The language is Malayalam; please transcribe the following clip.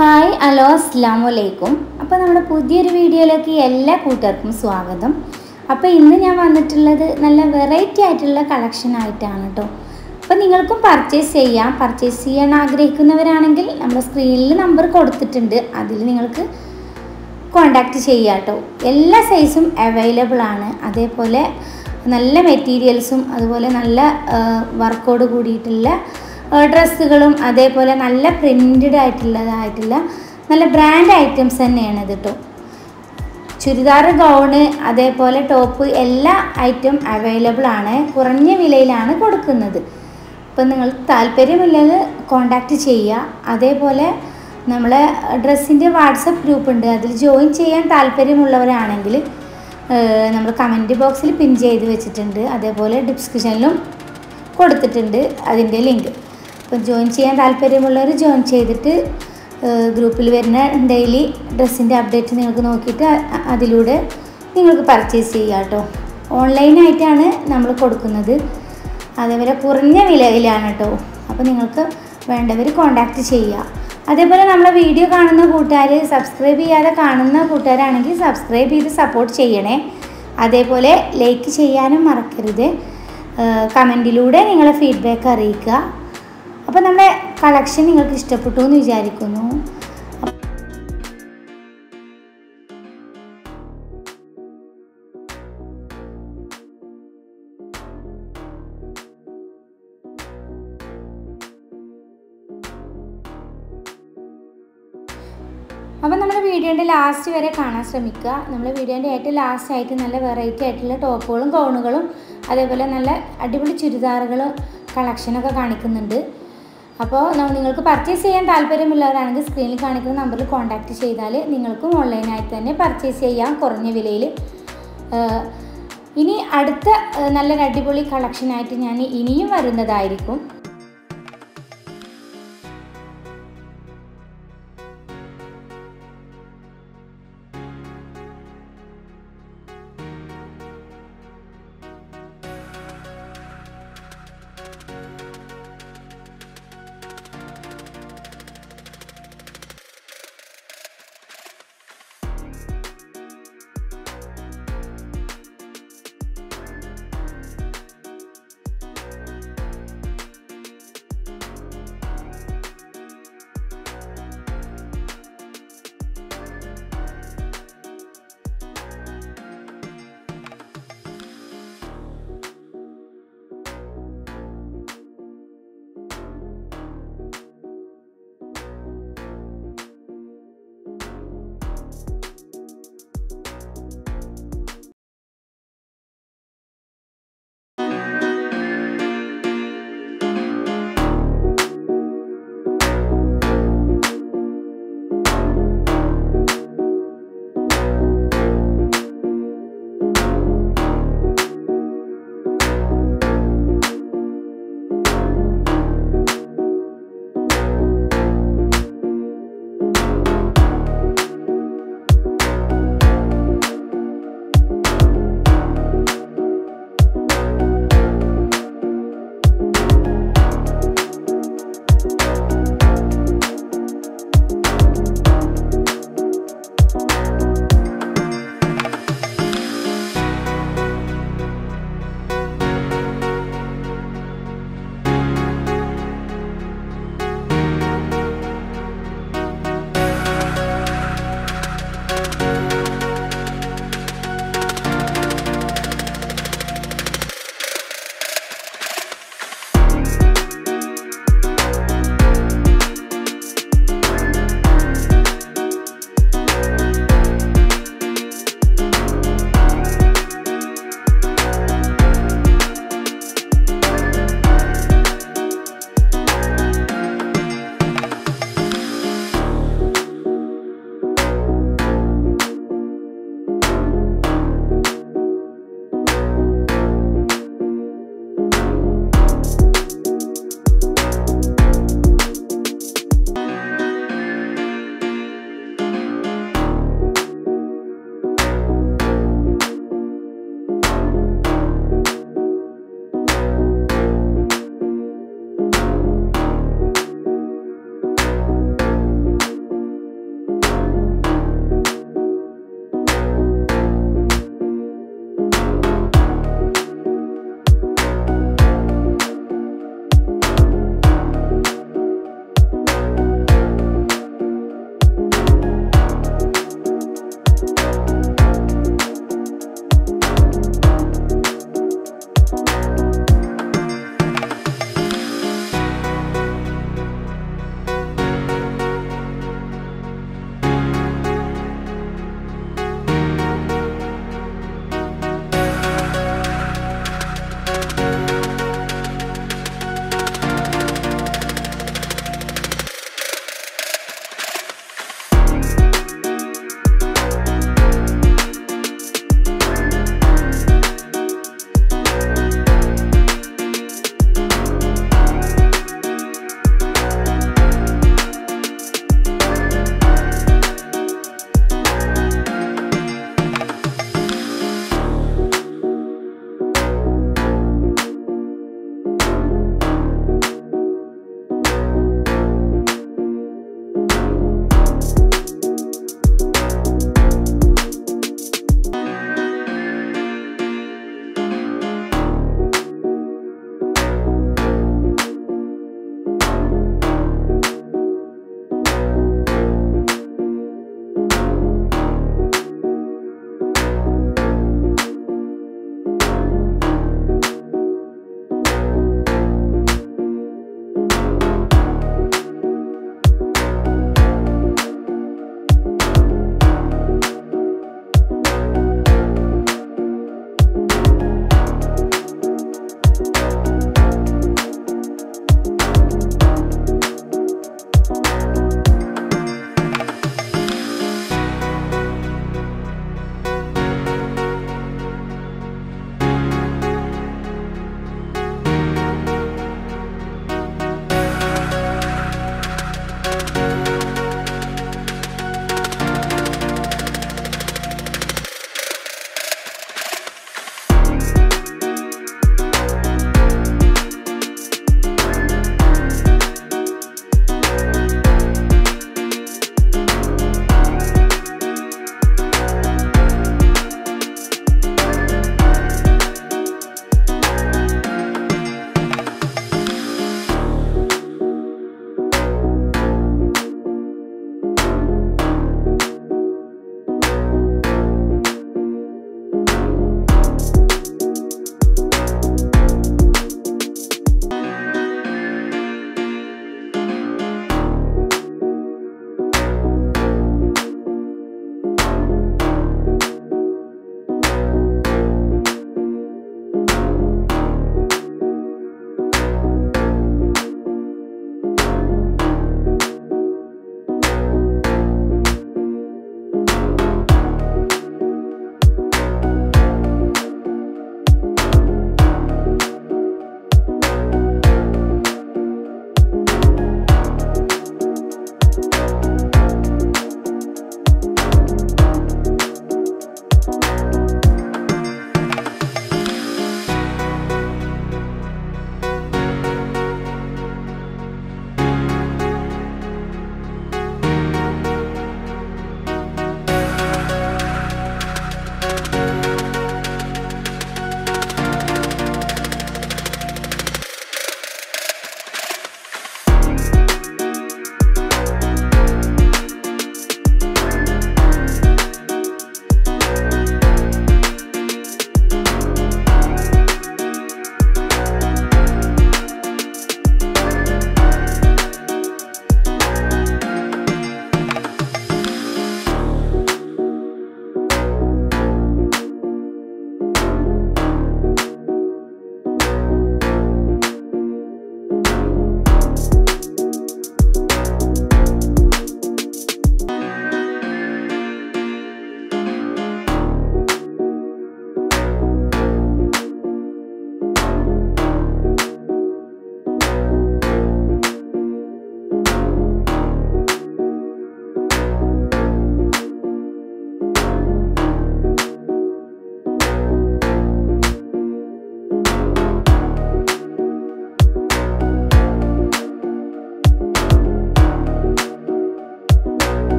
ഹായ് ഹലോ അസ്സലാമു അലൈക്കും. അപ്പോൾ നമ്മുടെ പുതിയൊരു വീഡിയോയിലേക്ക് എല്ലാ കൂട്ടുകാർക്കും സ്വാഗതം. അപ്പോൾ ഇന്ന് ഞാൻ വന്നിട്ടുള്ളത് നല്ല വെറൈറ്റി ആയിട്ടുള്ള കളക്ഷൻ ആയിട്ടാണ് കേട്ടോ. അപ്പോൾ നിങ്ങൾക്കും പർച്ചേസ് ചെയ്യാൻ ആഗ്രഹിക്കുന്നവരാണെങ്കിൽ നമ്മുടെ സ്ക്രീനിൽ നമ്പർ കൊടുത്തിട്ടുണ്ട്, അതിൽ നിങ്ങൾക്ക് കോൺടാക്റ്റ് ചെയ്യാം കേട്ടോ. എല്ലാ സൈസും അവൈലബിൾ ആണ്. അതേപോലെ നല്ല മെറ്റീരിയൽസും അതുപോലെ നല്ല വർക്കോട് കൂടിയിട്ടുള്ള ഡ്രസ്സുകളും അതേപോലെ നല്ല പ്രിൻറ്റഡ് ആയിട്ടുള്ളതായിട്ടുള്ള നല്ല ബ്രാൻഡ് ഐറ്റംസ് തന്നെയാണ് ഇത് കേട്ടോ. ചുരിദാർ, ഗൗണ്, അതേപോലെ ടോപ്പ്, എല്ലാ ഐറ്റം അവൈലബിൾ ആണ്. കുറഞ്ഞ വിലയിലാണ് കൊടുക്കുന്നത്. ഇപ്പം നിങ്ങൾ താല്പര്യമില്ലത് കോണ്ടാക്റ്റ് ചെയ്യുക. അതേപോലെ നമ്മളെ ഡ്രസ്സിൻ്റെ വാട്സപ്പ് ഗ്രൂപ്പ് ഉണ്ട്, അതിൽ ജോയിൻ ചെയ്യാൻ താല്പര്യമുള്ളവരാണെങ്കിൽ നമ്മൾ കമൻറ്റ് ബോക്സിൽ പിൻ ചെയ്ത് വെച്ചിട്ടുണ്ട്, അതേപോലെ ഡിസ്ക്രിപ്ഷനിലും കൊടുത്തിട്ടുണ്ട് അതിൻ്റെ ലിങ്ക്. അപ്പം ജോയിൻ ചെയ്യാൻ താല്പര്യമുള്ളവർ ജോയിൻ ചെയ്തിട്ട് ഗ്രൂപ്പിൽ വരുന്ന ഡെയിലി ഡ്രസ്സിൻ്റെ അപ്ഡേറ്റ് നിങ്ങൾക്ക് നോക്കിയിട്ട് അതിലൂടെ നിങ്ങൾക്ക് പർച്ചേസ് ചെയ്യാം കേട്ടോ. ഓൺലൈനായിട്ടാണ് നമ്മൾ കൊടുക്കുന്നത്, അതേപോലെ കുറഞ്ഞ വിലയിലാണ് കേട്ടോ. അപ്പോൾ നിങ്ങൾക്ക് വേണ്ടവർ കോൺടാക്റ്റ് ചെയ്യുക. അതേപോലെ നമ്മളെ വീഡിയോ കാണുന്ന കൂട്ടുകാർ, സബ്സ്ക്രൈബ് ചെയ്യാതെ കാണുന്ന കൂട്ടുകാരാണെങ്കിൽ സബ്സ്ക്രൈബ് ചെയ്ത് സപ്പോർട്ട് ചെയ്യണേ. അതേപോലെ ലൈക്ക് ചെയ്യാനും മറക്കരുത്. കമൻറ്റിലൂടെ നിങ്ങളെ ഫീഡ്ബാക്ക് അറിയിക്കുക. അപ്പോൾ നമ്മുടെ കളക്ഷൻ നിങ്ങൾക്ക് ഇഷ്ടപ്പെട്ടു എന്ന് വിചാരിക്കുന്നു. അപ്പോൾ നമ്മുടെ വീഡിയോൻ്റെ ലാസ്റ്റ് വരെ കാണാൻ ശ്രമിക്കുക. നമ്മുടെ വീഡിയോൻ്റെ ഏറ്റവും ലാസ്റ്റ് ആയിട്ട് നല്ല വെറൈറ്റി ആയിട്ടുള്ള ടോപ്പുകളും ഗൗണുകളും അതേപോലെ നല്ല അടിപൊളി ചുരിദാറുകളും കളക്ഷനൊക്കെ കാണിക്കുന്നുണ്ട്. അപ്പോൾ നിങ്ങൾക്ക് പർച്ചേസ് ചെയ്യാൻ താല്പര്യമുള്ളവരാണെങ്കിൽ സ്ക്രീനിൽ കാണിക്കുന്ന നമ്പറിൽ കോൺടാക്റ്റ് ചെയ്താൽ നിങ്ങൾക്കും ഓൺലൈനായിട്ട് തന്നെ പർച്ചേസ് ചെയ്യാം, കുറഞ്ഞ വിലയിൽ. ഇനി അടുത്ത നല്ലൊരു അടിപൊളി കളക്ഷനായിട്ട് ഞാൻ ഇനിയും വരുന്നതായിരിക്കും.